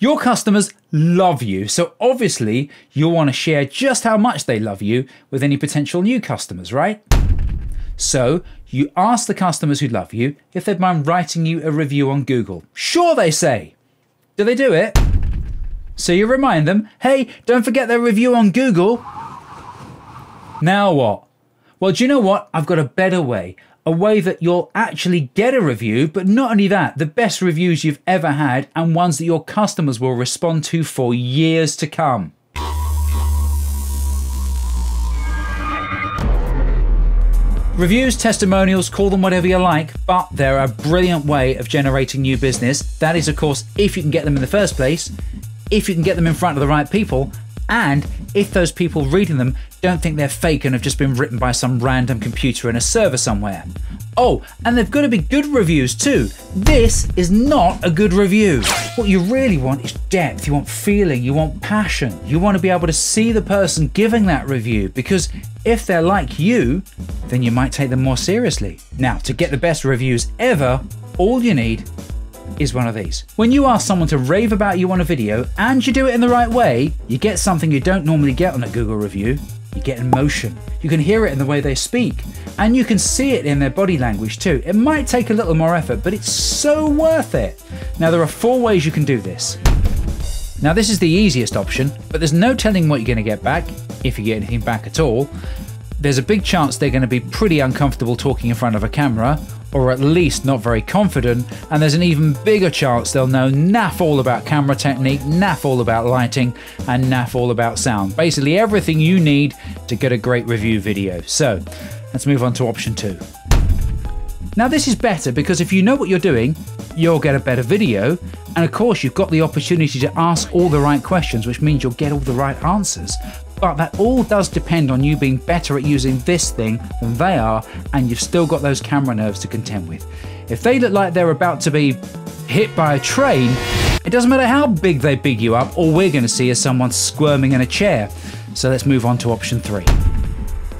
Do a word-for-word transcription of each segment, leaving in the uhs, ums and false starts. Your customers love you, so obviously you'll want to share just how much they love you with any potential new customers, right? So you ask the customers who love you if they'd mind writing you a review on Google. Sure, they say. Do they do it? So you remind them, hey, don't forget their review on Google. Now what? Well, do you know what? I've got a better way. A way that you'll actually get a review, but not only that, the best reviews you've ever had and ones that your customers will respond to for years to come. Reviews, testimonials, call them whatever you like, but they're a brilliant way of generating new business. That is, of course, if you can get them in the first place, if you can get them in front of the right people, and if those people reading them don't think they're fake and have just been written by some random computer in a server somewhere. Oh, and they've got to be good reviews too. This is not a good review. What you really want is depth. You want feeling, you want passion. You want to be able to see the person giving that review, because if they're like you, then you might take them more seriously. Now, to get the best reviews ever, all you need is one of these. When you ask someone to rave about you on a video and you do it in the right way, you get something you don't normally get on a Google review. You get emotion. You can hear it in the way they speak, and you can see it in their body language too. It might take a little more effort, but it's so worth it. Now, there are four ways you can do this. Now, this is the easiest option, but there's no telling what you're going to get back, if you get anything back at all. There's a big chance they're going to be pretty uncomfortable talking in front of a camera, or at least not very confident, and there's an even bigger chance they'll know naff all about camera technique, naff all about lighting, and naff all about sound. Basically everything you need to get a great review video. So let's move on to option two. Now, this is better because if you know what you're doing, you'll get a better video, and of course you've got the opportunity to ask all the right questions, which means you'll get all the right answers. But that all does depend on you being better at using this thing than they are, and you've still got those camera nerves to contend with. If they look like they're about to be hit by a train, it doesn't matter how big they big you up, all we're going to see is someone squirming in a chair. So let's move on to option three.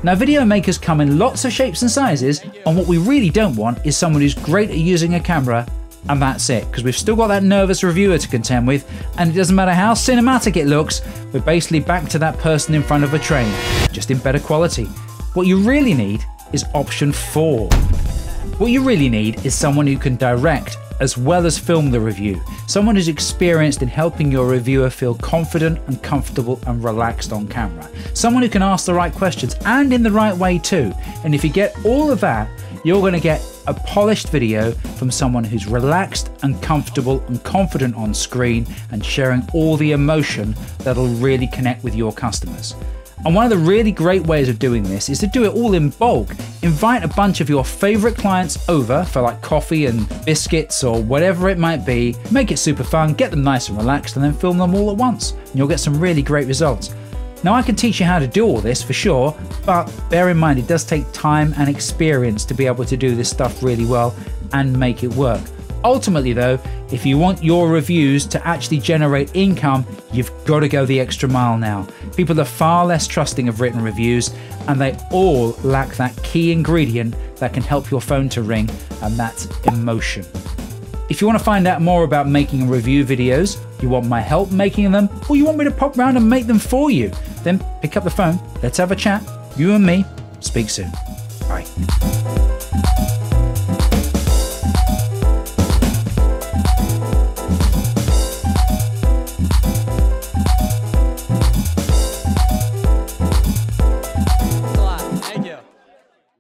Now, video makers come in lots of shapes and sizes, and what we really don't want is someone who's great at using a camera and that's it, because we've still got that nervous reviewer to contend with, and it doesn't matter how cinematic it looks, we're basically back to that person in front of a train, just in better quality. What you really need is option four. What you really need is someone who can direct as well as film the review, someone who's experienced in helping your reviewer feel confident and comfortable and relaxed on camera, someone who can ask the right questions and in the right way too. And if you get all of that, you're going to get a polished video from someone who's relaxed and comfortable and confident on screen and sharing all the emotion that'll really connect with your customers. And one of the really great ways of doing this is to do it all in bulk. Invite a bunch of your favorite clients over for like coffee and biscuits or whatever it might be. Make it super fun, get them nice and relaxed, and then film them all at once. And you'll get some really great results. Now, I can teach you how to do all this for sure, but bear in mind it does take time and experience to be able to do this stuff really well and make it work. Ultimately though, if you want your reviews to actually generate income, you've got to go the extra mile now. People are far less trusting of written reviews, and they all lack that key ingredient that can help your phone to ring, and that's emotion. If you want to find out more about making review videos, you want my help making them, or you want me to pop round and make them for you, then pick up the phone, let's have a chat. You and me, speak soon. Bye.